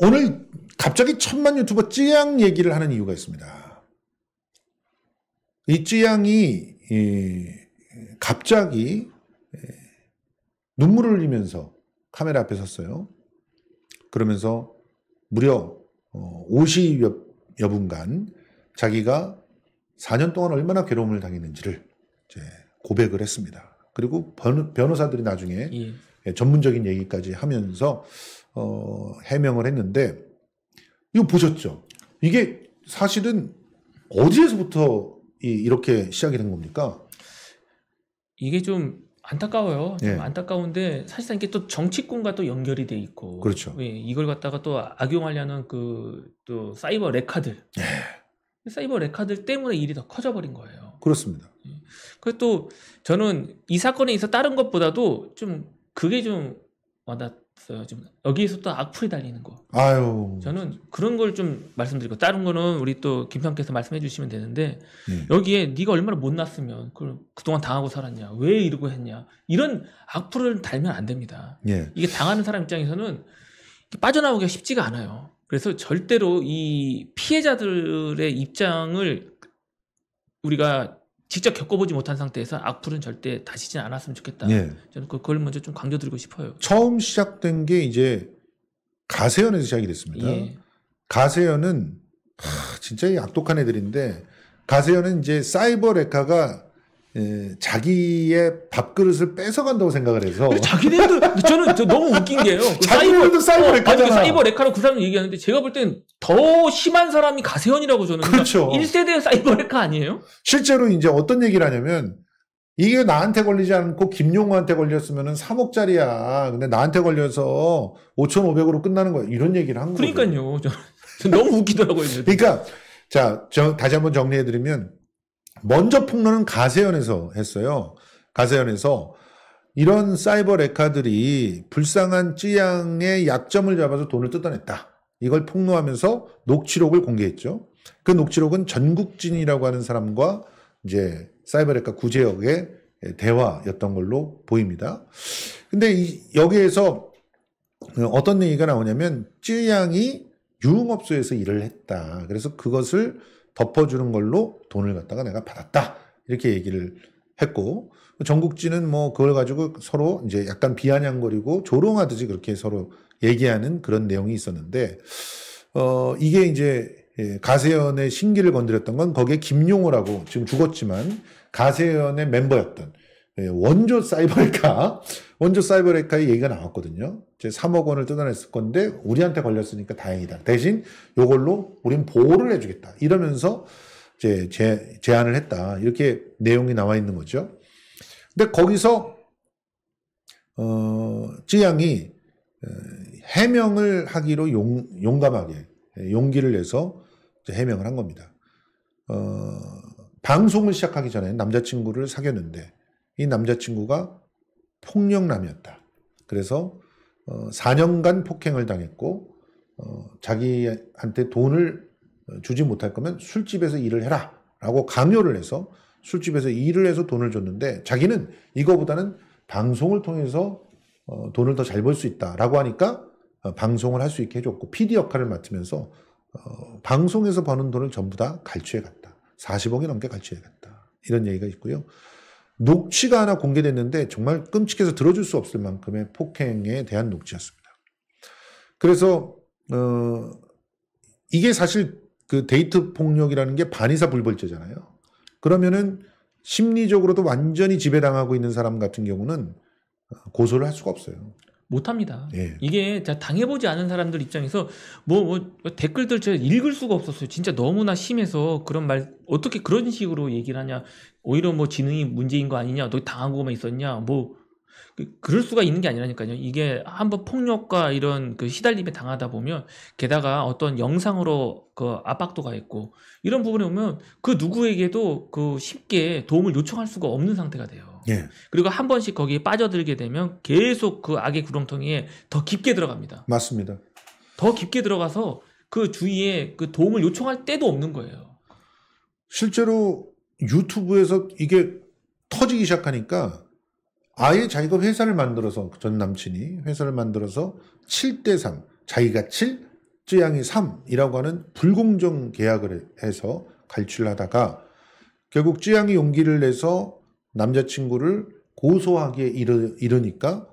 오늘 갑자기 1000만 유튜버 쯔양 얘기를 하는 이유가 있습니다. 이 쯔양이 갑자기 눈물을 흘리면서 카메라 앞에 섰어요. 그러면서 무려 50여 분간 자기가 4년 동안 얼마나 괴로움을 당했는지를 이제 고백을 했습니다. 그리고 변호사들이 나중에 전문적인 얘기까지 하면서 해명을 했는데, 이거 보셨죠? 이게 사실은 어디에서부터 이렇게 시작이 된 겁니까? 이게 좀 안타까워요. 좀 안타까운데 사실상 이게 또 정치권과 또 연결이 돼 있고, 그렇죠. 예, 이걸 갖다가 또 악용하려는 그 또 사이버 레카들, 사이버 레카들 때문에 일이 더 커져버린 거예요. 그렇습니다. 예. 그래서 또 저는 이 사건에 있어 다른 것보다도 좀 그게 좀 와닿았어요. 좀 여기에서 또 악플이 달리는 거. 아유. 저는 그런 걸 좀 말씀드리고, 다른 거는 우리 또 김평께서 말씀해 주시면 되는데, 여기에 네가 얼마나 못났으면 그걸 그동안 당하고 살았냐, 왜 이러고 했냐, 이런 악플을 달면 안 됩니다. 이게 당하는 사람 입장에서는 빠져나오기가 쉽지가 않아요. 그래서 절대로 이 피해자들의 입장을 우리가 직접 겪어보지 못한 상태에서 악플은 절대 다시진 않았으면 좋겠다. 저는 그걸 먼저 좀 강조드리고 싶어요. 처음 시작된 게 이제 가세연에서 시작이 됐습니다. 가세연은 진짜 악독한 애들인데, 가세연은 이제 사이버 레카가 자기의 밥그릇을 뺏어간다고 생각을 해서. 자기네들, 저는 너무 웃긴 게요. 자기네들도 사이버 레카잖아. 아니, 사이버 레카라고 그 사람 얘기하는데, 제가 볼 땐 더 심한 사람이 가세현이라고 저는. 그렇죠. 1세대 사이버 레카 아니에요? 실제로 이제 어떤 얘기를 하냐면, 이게 나한테 걸리지 않고 김용호한테 걸렸으면 3억짜리야. 근데 나한테 걸려서 5,500으로 끝나는 거야. 이런 얘기를 한 거예요. 그러니까요. 저 너무 웃기더라고요. 그러니까, 자, 다시 한번 정리해드리면, 먼저 폭로는 가세현에서 했어요. 가세현에서 이런 사이버 레카들이 불쌍한 쯔양의 약점을 잡아서 돈을 뜯어냈다. 이걸 폭로하면서 녹취록을 공개했죠. 그 녹취록은 전국진이라고 하는 사람과 이제 사이버 레카 구제역의 대화였던 걸로 보입니다. 근데 여기에서 어떤 얘기가 나오냐면, 쯔양이 유흥업소에서 일을 했다. 그래서 그것을 덮어주는 걸로 돈을 갖다가 내가 받았다. 이렇게 얘기를 했고, 전국진은 뭐 그걸 가지고 서로 이제 약간 비아냥거리고 조롱하듯이 그렇게 서로 얘기하는 그런 내용이 있었는데, 이게 이제 가세연의 신기를 건드렸던 건, 거기에 김용호라고 지금 죽었지만 가세연의 멤버였던 원조 사이버레카의 얘기가 나왔거든요. 제 3억 원을 뜯어냈을 건데 우리한테 걸렸으니까 다행이다. 대신 요걸로 우린 보호를 해주겠다. 이러면서 이제 제안을 했다. 이렇게 내용이 나와 있는 거죠. 근데 거기서 쯔양이 해명을 하기로 용감하게 용기를 내서 이제 해명을 한 겁니다. 방송을 시작하기 전에 남자친구를 사귀었는데 이 남자친구가 폭력남이었다. 그래서 4년간 폭행을 당했고, 자기한테 돈을 주지 못할 거면 술집에서 일을 해라 라고 강요를 해서 술집에서 일을 해서 돈을 줬는데, 자기는 이거보다는 방송을 통해서 돈을 더 잘 벌 수 있다 라고 하니까 방송을 할 수 있게 해줬고, PD 역할을 맡으면서 방송에서 버는 돈을 전부 다 갈취해갔다. 40억이 넘게 갈취해갔다. 이런 얘기가 있고요. 녹취가 하나 공개됐는데 정말 끔찍해서 들어줄 수 없을 만큼의 폭행에 대한 녹취였습니다. 그래서 이게 사실 그 데이트 폭력이라는 게 반의사불벌죄잖아요. 그러면은 심리적으로도 완전히 지배당하고 있는 사람 같은 경우는 고소를 할 수가 없어요. 못합니다. 이게 당해보지 않은 사람들 입장에서 뭐 댓글들 제가 읽을 수가 없었어요. 진짜 너무나 심해서 그런 말 어떻게 그런 식으로 얘기를 하냐. 오히려 뭐 지능이 문제인 거 아니냐. 너 당하고만 있었냐. 뭐 그럴 수가 있는 게 아니라니까요. 이게 한번 폭력과 이런 그 시달림에 당하다 보면, 게다가 어떤 영상으로 그 압박도 가 있고 이런 부분에 보면 그 누구에게도 그 쉽게 도움을 요청할 수가 없는 상태가 돼요. 그리고 한 번씩 거기에 빠져들게 되면 계속 그 악의 구렁텅이에 더 깊게 들어갑니다. 맞습니다. 더 깊게 들어가서 그 주위에 그 도움을 요청할 때도 없는 거예요. 실제로 유튜브에서 이게 터지기 시작하니까 아예 자기가 회사를 만들어서, 전 남친이 회사를 만들어서 7대 3, 자기가 7, 쯔양이 3이라고 하는 불공정 계약을 해서 갈취를 하다가 결국 쯔양이 용기를 내서 남자친구를 고소하기에 이르니까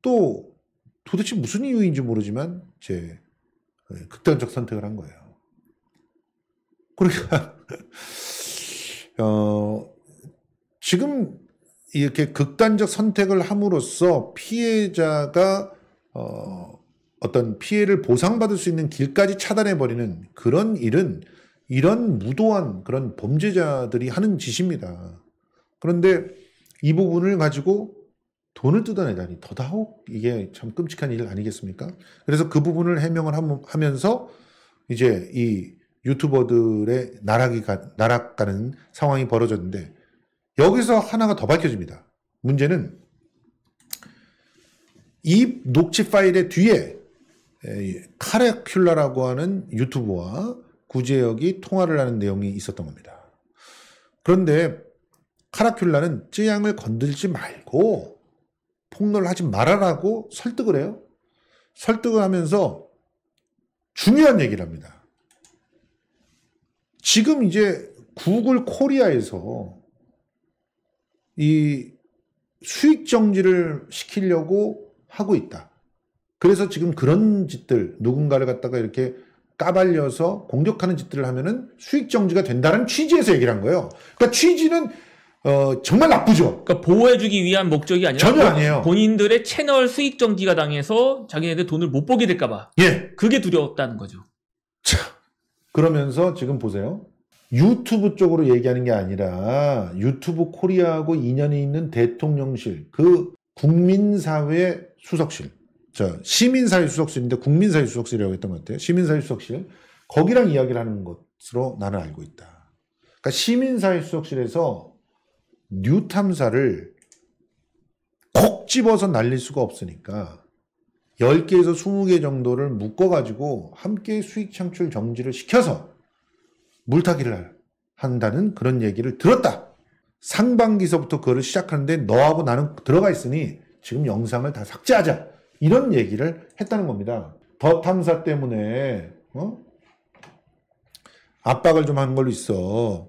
또 도대체 무슨 이유인지 모르지만 이제 극단적 선택을 한 거예요. 그러니까 지금 이렇게 극단적 선택을 함으로써 피해자가 어떤 피해를 보상받을 수 있는 길까지 차단해버리는 그런 일은 이런 무도한 그런 범죄자들이 하는 짓입니다. 그런데 이 부분을 가지고 돈을 뜯어내다니 더더욱 이게 참 끔찍한 일 아니겠습니까? 그래서 그 부분을 해명을 하면서 이제 이 유튜버들의 나락가는 상황이 벌어졌는데 여기서 하나가 더 밝혀집니다. 문제는 이 녹취 파일의 뒤에 카레큘라라고 하는 유튜버와 구제역이 통화를 하는 내용이 있었던 겁니다. 그런데 카라큘라는 쯔양을 건들지 말고 폭로를 하지 말아라고 설득을 해요. 설득을 하면서 중요한 얘기를 합니다. 지금 이제 구글 코리아에서 이 수익 정지를 시키려고 하고 있다. 그래서 지금 그런 짓들, 누군가를 갖다가 이렇게 까발려서 공격하는 짓들을 하면은 수익 정지가 된다는 취지에서 얘기를 한 거예요. 그러니까 취지는 정말 나쁘죠. 그러니까 보호해주기 위한 목적이 아니라 전혀 아니에요. 본인들의 채널 수익 정지가 당해서 자기네들 돈을 못 보게 될까봐. 예, 그게 두려웠다는 거죠. 자, 그러면서 지금 보세요. 유튜브 쪽으로 얘기하는 게 아니라 유튜브 코리아하고 인연이 있는 대통령실, 그 국민사회 수석실, 자, 시민사회 수석실인데 국민사회 수석실이라고 했던 것 같아요. 시민사회 수석실, 거기랑 이야기를 하는 것으로 나는 알고 있다. 그러니까 시민사회 수석실에서 뉴탐사를 콕 집어서 날릴 수가 없으니까 10개에서 20개 정도를 묶어가지고 함께 수익 창출 정지를 시켜서 물타기를 한다는 그런 얘기를 들었다. 상반기서부터 그거를 시작하는데 너하고 나는 들어가 있으니 지금 영상을 다 삭제하자. 이런 얘기를 했다는 겁니다. 더 탐사 때문에 압박을 좀 한 걸로 있어.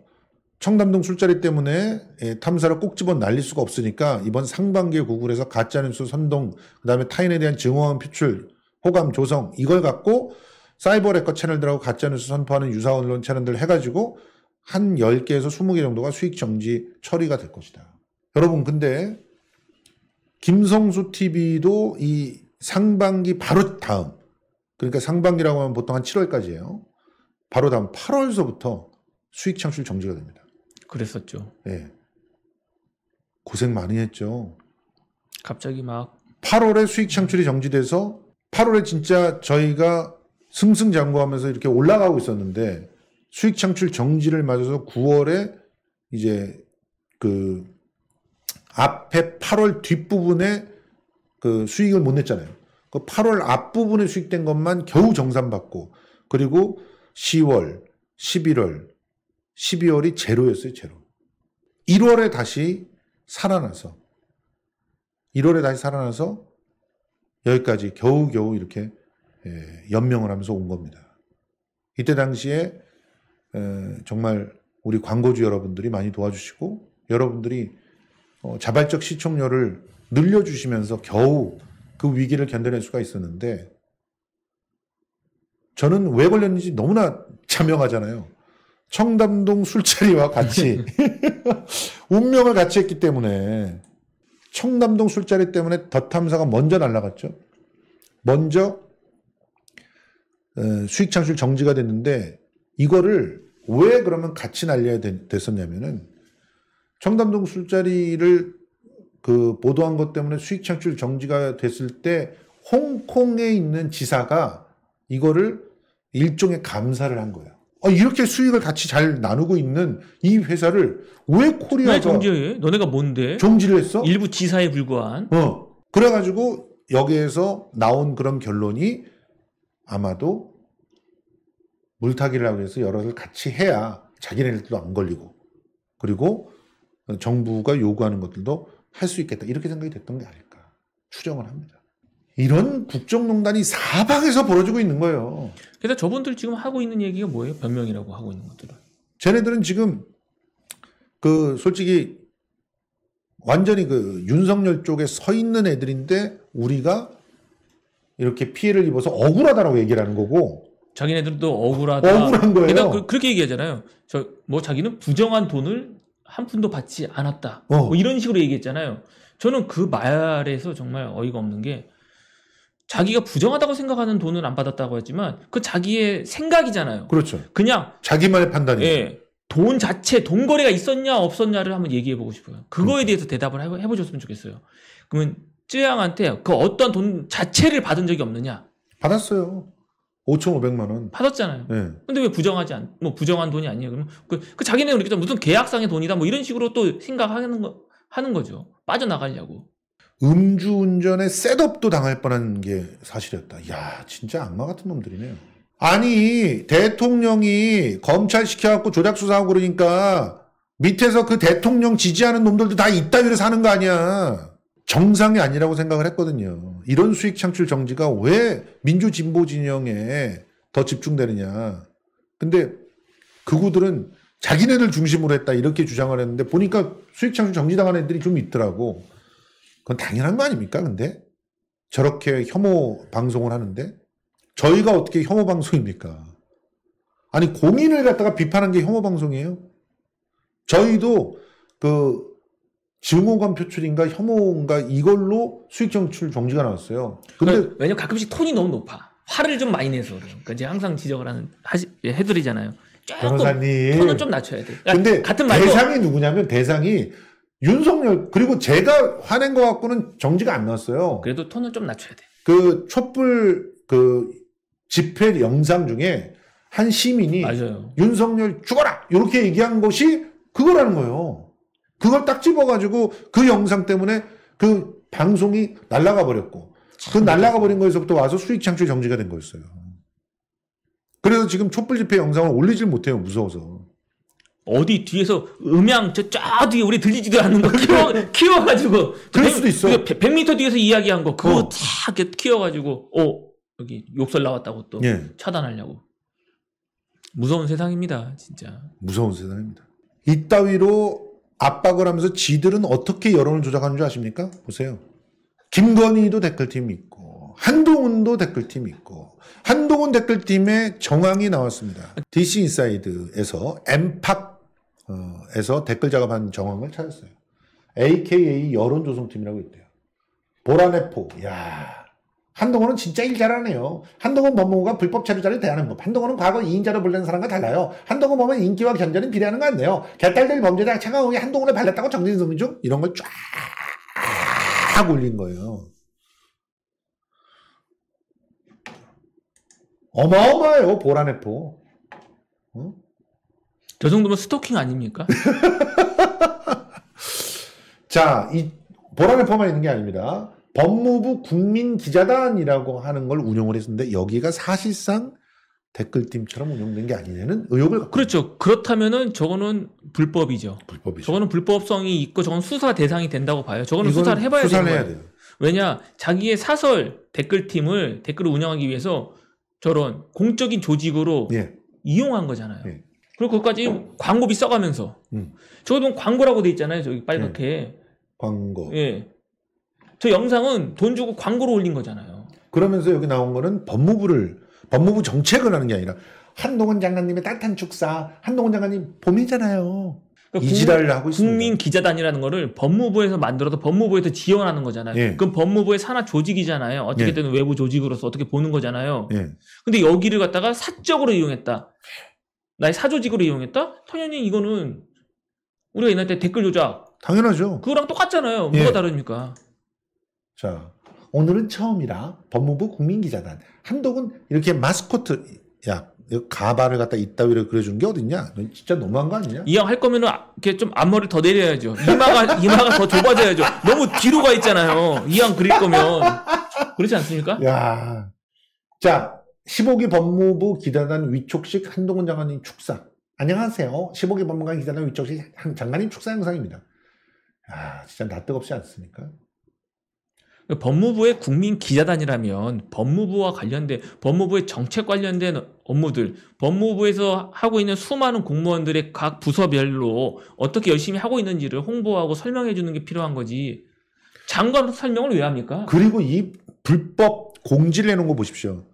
청담동 술자리 때문에 탐사를 꼭 집어 날릴 수가 없으니까 이번 상반기에 구글에서 가짜뉴스 선동, 그 다음에 타인에 대한 증오한 표출, 호감 조성, 이걸 갖고 사이버 레커 채널들하고 가짜뉴스 선포하는 유사 언론 채널들 해가지고 한 10개에서 20개 정도가 수익 정지 처리가 될 것이다. 여러분, 근데 김성수 TV도 이 상반기 바로 다음, 그러니까 상반기라고 하면 보통 한 7월까지예요. 바로 다음 8월서부터 수익 창출 정지가 됩니다. 그랬었죠. 예. 고생 많이 했죠. 갑자기 막 8월에 수익 창출이 정지돼서 8월에 진짜 저희가 승승장구하면서 이렇게 올라가고 있었는데 수익 창출 정지를 맞아서 9월에 이제 그 앞에 8월 뒷부분에 그 수익을 못 냈잖아요. 그 8월 앞부분에 수익된 것만 겨우 정산받고, 그리고 10월, 11월, 12월이 제로였어요. 제로. 1월에 다시 살아나서 여기까지 겨우겨우 이렇게 연명을 하면서 온 겁니다. 이때 당시에 정말 우리 광고주 여러분들이 많이 도와주시고 여러분들이 자발적 시청률을 늘려주시면서 겨우 그 위기를 견뎌낼 수가 있었는데, 저는 왜 걸렸는지 너무나 자명하잖아요. 청담동 술자리와 같이 운명을 같이 했기 때문에. 청담동 술자리 때문에 덧탐사가 먼저 날아갔죠. 먼저 수익 창출 정지가 됐는데 이거를 왜 그러면 같이 날려야 됐었냐면은 청담동 술자리를 그 보도한 것 때문에 수익 창출 정지가 됐을 때 홍콩에 있는 지사가 이거를 일종의 감사를 한 거야. 이렇게 수익을 같이 잘 나누고 있는 이 회사를 왜 코리아가 정지해? 너네가 뭔데? 정지를 했어? 일부 지사에 불과한. 그래가지고 여기에서 나온 그런 결론이 아마도 물타기를 하고 해서 여럿을 같이 해야 자기네들도 안 걸리고 그리고 정부가 요구하는 것들도 할 수 있겠다, 이렇게 생각이 됐던 게 아닐까 추정을 합니다. 이런 국정농단이 사방에서 벌어지고 있는 거예요. 그래서 저분들 지금 하고 있는 얘기가 뭐예요? 변명이라고 하고 있는 것들은. 쟤네들은 지금 그 솔직히 완전히 그 윤석열 쪽에 서 있는 애들인데 우리가 이렇게 피해를 입어서 억울하다라고 얘기를 하는 거고. 자기네들도 억울하다. 억울한 거예요. 그러니까 그렇게 얘기하잖아요. 저 뭐 자기는 부정한 돈을 한 푼도 받지 않았다. 뭐 이런 식으로 얘기했잖아요. 저는 그 말에서 정말 어이가 없는 게 자기가 부정하다고 생각하는 돈은 안 받았다고 했지만 그 자기의 생각이잖아요. 그렇죠. 그냥 자기만의 판단이죠. 예, 돈 자체, 돈 거래가 있었냐 없었냐를 한번 얘기해보고 싶어요. 그거에 대해서 대답을 해보셨으면 좋겠어요. 그러면 쯔양한테 그 어떤 돈 자체를 받은 적이 없느냐? 받았어요. 5,500만 원. 받았잖아요. 예. 근데 왜 부정하지 않, 뭐 부정한 돈이 아니에요. 그러면 그 자기네 우리가 무슨 계약상의 돈이다 뭐 이런 식으로 또 생각하는 거 하는 거죠. 빠져나가려고. 음주운전에 셋업도 당할 뻔한 게 사실이었다. 야, 진짜 악마 같은 놈들이네요. 아니, 대통령이 검찰 시켜갖고 조작수사하고 그러니까 밑에서 그 대통령 지지하는 놈들도 다 이따위로 사는 거 아니야. 정상이 아니라고 생각을 했거든요. 이런 수익 창출 정지가 왜 민주진보 진영에 더 집중되느냐. 근데 그구들은 자기네들 중심으로 했다 이렇게 주장을 했는데 보니까 수익 창출 정지당한 애들이 좀 있더라고. 그건 당연한 거 아닙니까? 근데 저렇게 혐오 방송을 하는데 저희가 어떻게 혐오 방송입니까? 아니 공인을 갖다가 비판한 게 혐오 방송이에요? 저희도 그 증오감 표출인가 혐오인가 이걸로 수익 창출 정지가 나왔어요. 근데 왜냐면 가끔씩 톤이 너무 높아. 화를 좀 많이 내서 그래요. 그러니까 이제 항상 지적을 해드리잖아요. 변호사님 톤은 좀 낮춰야 돼. 그러니까 근데 같은 말로 대상이 누구냐면 대상이 윤석열 그리고 제가 화낸 거 갖고는 정지가 안 나왔어요. 그래도 톤은 좀 낮춰야 돼. 그 촛불 그 집회 영상 중에 한 시민이 맞아요. 윤석열 죽어라 이렇게 얘기한 것이 그거라는 거예요. 그걸 딱 집어가지고 그 영상 때문에 그 방송이 날아가 버렸고 그 날아가 버린 거에서부터 와서 수익 창출 정지가 된 거였어요. 그래서 지금 촛불 집회 영상을 올리질 못해요. 무서워서. 어디 뒤에서 음향 저 뒤에 우리 들리지도 않는 거 키워가지고 그럴 수도 있어. 100m 뒤에서 이야기한 거 그거 다 이렇게 키워가지고 여기 욕설 나왔다고 또 예. 차단하려고. 무서운 세상입니다. 진짜. 무서운 세상입니다. 이따위로 압박을 하면서 지들은 어떻게 여론을 조작하는 줄 아십니까? 보세요. 김건희도 댓글팀이 있고 한동훈도 댓글팀이 있고 한동훈 댓글팀의 정황이 나왔습니다. DC 인사이드에서 엠팍에서 댓글 작업한 정황을 찾았어요. AKA 여론조성팀이라고 있대요. 보라네포. 야, 한동훈은 진짜 일 잘하네요. 한동훈 법무부가 불법 체류자를 대하는 법. 한동훈은 과거 2인자로 불리는 사람과 달라요. 한동훈 보면 인기와 견제는 비례하는 거 같네요. 개딸들 범죄자 차가우게 한동훈을 발랐다고 정진성 중 이런 걸 쫙 올린 거예요. 어마어마해요. 보라네포. 응? 저 정도면 스토킹 아닙니까? 자, 이 보라네포만 있는 게 아닙니다. 법무부 국민기자단이라고 하는 걸 운영을 했는데 여기가 사실상 댓글팀처럼 운영된 게 아니냐는 의혹을 갖고 그렇죠. 있습니다. 그렇다면은 저거는 불법이죠. 불법이죠. 저거는 불법성이 있고 저건 수사 대상이 된다고 봐요. 저거는 수사를 해봐야 수사를 되는 해야 거예요. 돼요. 왜냐 자기의 사설 댓글팀을 댓글을 운영하기 위해서 저런 공적인 조직으로 예. 이용한 거잖아요. 예. 그리고 거기까지 광고비 써가면서 저거는 광고라고 돼 있잖아요. 저기 빨갛게 예. 광고. 예. 저 영상은 돈 주고 광고로 올린 거잖아요. 그러면서 여기 나온 거는 법무부 정책을 하는 게 아니라 한동훈 장관님의 따뜻한 축사, 한동훈 장관님 봄이잖아요. 그러니까 이 지랄을 하고 있습니다. 국민 기자단이라는 거를 법무부에서 만들어서 법무부에서 지원하는 거잖아요. 예. 그럼 법무부의 산하 조직이잖아요. 어떻게든 예. 외부 조직으로서 어떻게 보는 거잖아요. 예. 근데 여기를 갖다가 사적으로 이용했다. 나의 사조직으로 이용했다? 당연히 이거는 우리가 옛날 때 댓글 조작. 당연하죠. 그거랑 똑같잖아요. 뭐가 예. 다릅니까? 자, 오늘은 처음이라 법무부 국민기자단 한동훈 이렇게 마스코트 야 가발을 갖다 이따위로 그려준 게 어딨냐? 너 진짜 너무한 거 아니냐? 이 형 할 거면은 이렇게 좀 앞머리를 더 내려야죠. 이마가 더 좁아져야죠. 너무 뒤로 가 있잖아요. 이 형 그릴 거면 그렇지 않습니까? 야, 자 15기 법무부 기자단 위촉식 한동훈 장관님 축사. 안녕하세요. 15기 법무관 기자단 위촉식 장관님 축사 영상입니다. 야, 진짜 낯 뜨겁지 않습니까? 법무부의 국민 기자단이라면 법무부와 관련된, 법무부의 정책 관련된 업무들, 법무부에서 하고 있는 수많은 공무원들의 각 부서별로 어떻게 열심히 하고 있는지를 홍보하고 설명해 주는 게 필요한 거지. 장관 설명을 왜 합니까? 그리고 이 불법 공지를 내놓은 거 보십시오.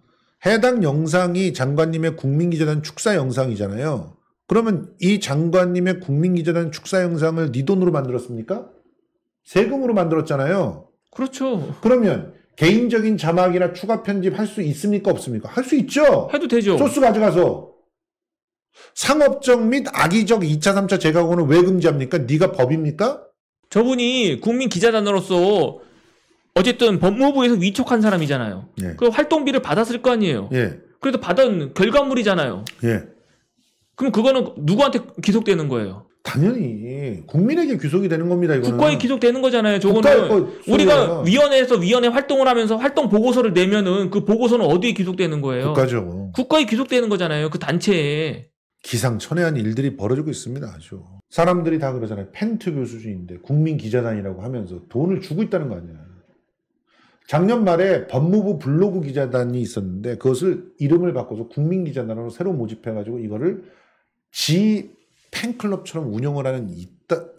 해당 영상이 장관님의 국민기자단 축사 영상이잖아요. 그러면 이 장관님의 국민기자단 축사 영상을 네 돈으로 만들었습니까? 세금으로 만들었잖아요. 그렇죠. 그러면 개인적인 자막이나 추가 편집 할 수 있습니까? 없습니까? 할 수 있죠. 해도 되죠. 소스 가져가서. 상업적 및 악의적 2차, 3차 제각오는 왜 금지합니까? 네가 법입니까? 저분이 국민기자단으로서 어쨌든 법무부에서 위촉한 사람이잖아요. 예. 그 활동비를 받았을 거 아니에요. 예. 그래도 받은 결과물이잖아요. 예. 그럼 그거는 누구한테 귀속되는 거예요? 당연히 국민에게 귀속이 되는 겁니다. 이거는. 국가에 귀속되는 거잖아요. 저거는 우리가 위원회에서 위원회 활동을 하면서 활동 보고서를 내면은 그 보고서는 어디에 귀속되는 거예요? 국가죠. 국가에 귀속되는 거잖아요. 그 단체에. 기상천외한 일들이 벌어지고 있습니다. 아주. 사람들이 다 그러잖아요. 펜트교 수준인데 국민기자단이라고 하면서 돈을 주고 있다는 거 아니야. 작년 말에 법무부 블로그 기자단이 있었는데 그것을 이름을 바꿔서 국민기자단으로 새로 모집해가지고 이거를 지 팬클럽처럼 운영을 하는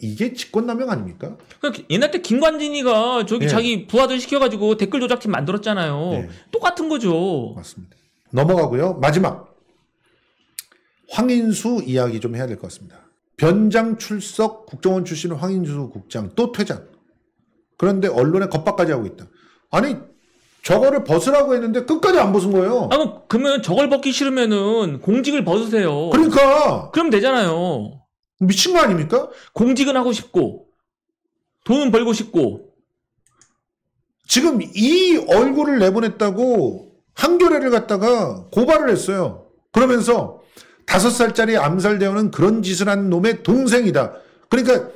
이게 직권남용 아닙니까? 그러니까 옛날 때 김관진이가 저기 네. 자기 부하들 시켜가지고 댓글 조작팀 만들었잖아요. 네. 똑같은 거죠. 맞습니다. 넘어가고요. 마지막. 황인수 이야기 좀 해야 될 것 같습니다. 변장 출석 국정원 출신 황인수 국장 또 퇴장. 그런데 언론에 겁박까지 하고 있다. 아니 저거를 벗으라고 했는데 끝까지 안 벗은 거예요. 아, 그러면 저걸 벗기 싫으면은 공직을 벗으세요. 그러니까. 그럼 되잖아요. 미친 거 아닙니까? 공직은 하고 싶고 돈은 벌고 싶고. 지금 이 얼굴을 내보냈다고 한겨레를 갖다가 고발을 했어요. 그러면서 5살짜리 암살대원은 그런 짓을 한 놈의 동생이다. 그러니까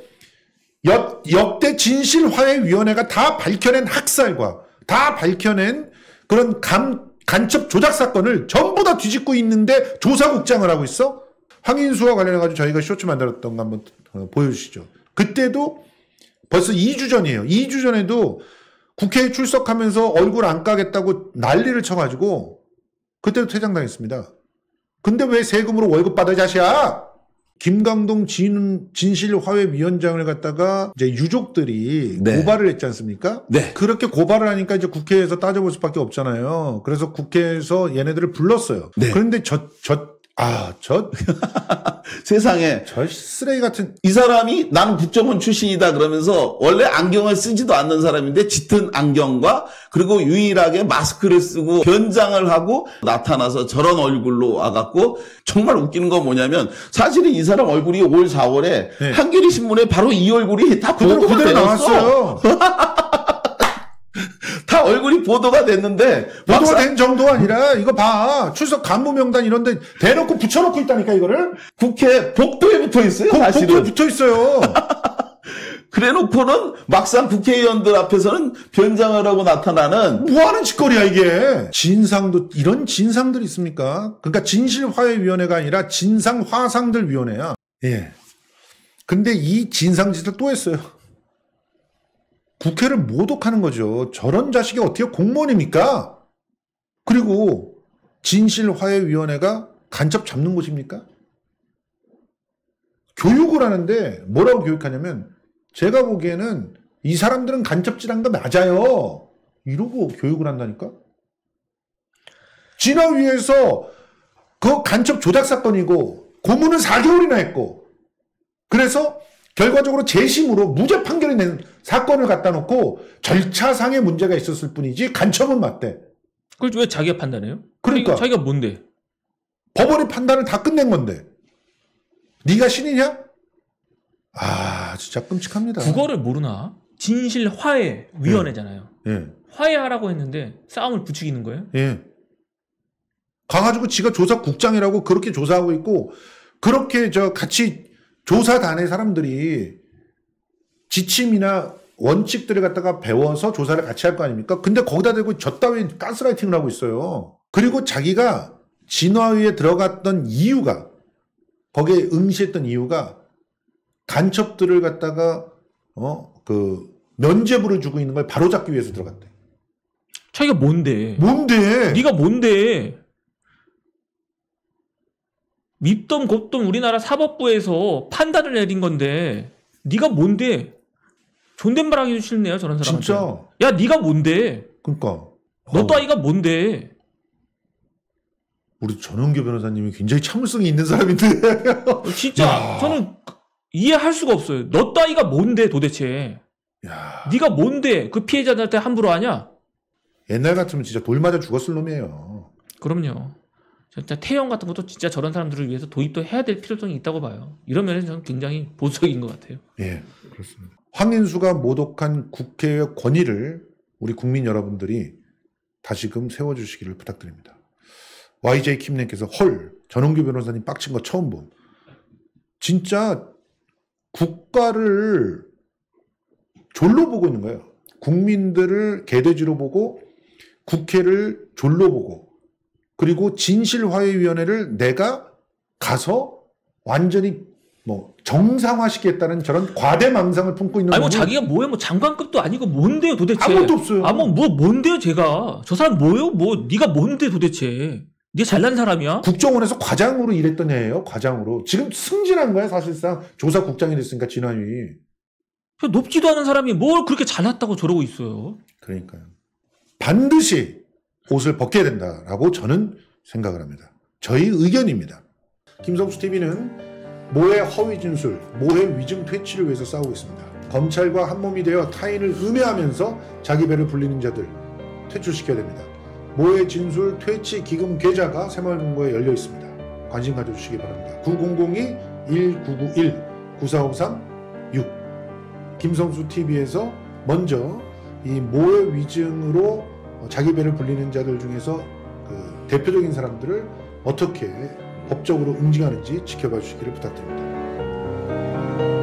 역대 진실화해위원회가 다 밝혀낸 학살과 다 밝혀낸 그런 간첩 조작 사건을 전부 다 뒤집고 있는데 조사국장을 하고 있어? 황인수와 관련해가지고 저희가 쇼츠 만들었던 거 한번 보여주시죠. 그때도 벌써 2주 전이에요. 2주 전에도 국회에 출석하면서 얼굴 안 까겠다고 난리를 쳐가지고 그때도 퇴장당했습니다. 근데 왜 세금으로 월급 받아 자시야? 김강동 진실화해위원장을 갖다가 이제 유족들이 네. 고발을 했지 않습니까? 네. 그렇게 고발을 하니까 이제 국회에서 따져볼 수밖에 없잖아요. 그래서 국회에서 얘네들을 불렀어요. 네. 그런데 세상에. 저 쓰레기 같은. 이 사람이 나는 국정원 출신이다 그러면서 원래 안경을 쓰지도 않는 사람인데 짙은 안경과 그리고 유일하게 마스크를 쓰고 변장을 하고 나타나서 저런 얼굴로 와갖고 정말 웃기는 건 뭐냐면 사실은 이 사람 얼굴이 올 4월에 네. 한겨레 신문에 바로 이 얼굴이 다 그대로 나왔어요. 다 얼굴이 보도가 됐는데 보도가 된 정도가 아니라 이거 봐 출석 간부 명단 이런데 대놓고 붙여놓고 있다니까 이거를 국회 복도에 붙어 있어요. 사실은 복도에 붙어 있어요. 그래놓고는 막상 국회의원들 앞에서는 변장을 하고 나타나는 뭐하는 짓거리야 이게. 진상도 이런 진상들이 있습니까? 그러니까 진실화해위원회가 아니라 진상화상들위원회야. 예. 근데 이 진상짓을 또 했어요. 국회를 모독하는 거죠. 저런 자식이 어떻게 공무원입니까? 그리고 진실화해위원회가 간첩 잡는 곳입니까? 교육을 하는데 뭐라고 교육하냐면 제가 보기에는 이 사람들은 간첩질한 거 맞아요. 이러고 교육을 한다니까? 진화위에서 그 간첩 조작 사건이고 고문은 4개월이나 했고 그래서 결과적으로 재심으로 무죄 판결이 낸 사건을 갖다 놓고 절차상의 문제가 있었을 뿐이지 간첩은 맞대. 그걸 왜 자기가 판단해요? 그러니까. 자기가 뭔데? 법원이 판단을 다 끝낸 건데. 네가 신이냐? 아 진짜 끔찍합니다. 국어를 모르나? 진실화해위원회잖아요. 예. 화해하라고 했는데 싸움을 부추기는 거예요? 예. 가가지고 지가 조사국장이라고 그렇게 조사하고 있고 그렇게 저 같이 조사단의 사람들이 지침이나 원칙들을 갖다가 배워서 조사를 같이 할 거 아닙니까? 근데 거기다 대고 저 따위 가스라이팅을 하고 있어요. 그리고 자기가 진화위에 들어갔던 이유가 거기에 응시했던 이유가 간첩들을 갖다가 면죄부를 주고 있는 걸 바로잡기 위해서 들어갔대. 자기가 뭔데? 뭔데? 네가 뭔데? 밑돔 곱돔 우리나라 사법부에서 판단을 내린 건데 네가 뭔데? 존댓말 하기도 싫네요 저런 사람한테. 진짜? 야 네가 뭔데? 그러니까. 너 따위가 뭔데? 우리 전홍규 변호사님이 굉장히 참을성이 있는 사람인데. 진짜 야. 저는 이해할 수가 없어요. 너 따위가 뭔데 도대체? 야. 네가 뭔데 그 피해자들한테 함부로 하냐? 옛날 같으면 진짜 돌 맞아 죽었을 놈이에요. 그럼요. 진짜 태형 같은 것도 진짜 저런 사람들을 위해서 도입도 해야 될 필요성이 있다고 봐요. 이러면 저는 굉장히 보수적인 것 같아요. 예, 그렇습니다. 황인수가 모독한 국회의 권위를 우리 국민 여러분들이 다시금 세워주시기를 부탁드립니다. YJ킴님께서 헐 전홍규 변호사님 빡친 거 처음 본. 진짜 국가를 졸로 보고 있는 거예요. 국민들을 개돼지로 보고 국회를 졸로 보고 그리고 진실화해위원회를 내가 가서 완전히 뭐 정상화시키겠다는 저런 과대망상을 품고 있는. 아니 뭐 자기가 뭐예요? 뭐 장관급도 아니고 뭔데요 도대체? 아무것도 없어요. 아무 뭐 뭔데요 제가? 저 사람 뭐예요? 뭐 네가 뭔데 도대체? 네가 잘난 사람이야? 국정원에서 과장으로 일했던 애예요. 과장으로. 지금 승진한 거야 사실상. 조사국장이 됐으니까 지난위. 높지도 않은 사람이 뭘 그렇게 잘났다고 저러고 있어요. 그러니까요. 반드시 옷을 벗겨야 된다라고 저는 생각을 합니다. 저희 의견입니다. 김성수TV는 모해 허위 진술, 모해 위증 퇴치를 위해서 싸우고 있습니다. 검찰과 한몸이 되어 타인을 음해하면서 자기 배를 불리는 자들 퇴출시켜야 됩니다. 모해 진술 퇴치 기금 계좌가 새마을금고에 열려 있습니다. 관심 가져주시기 바랍니다. 9002-1991-9453-6 김성수TV에서 먼저 이 모해 위증으로 자기 배를 불리는 자들 중에서 그 대표적인 사람들을 어떻게 법적으로 응징하는지 지켜봐 주시기를 부탁드립니다.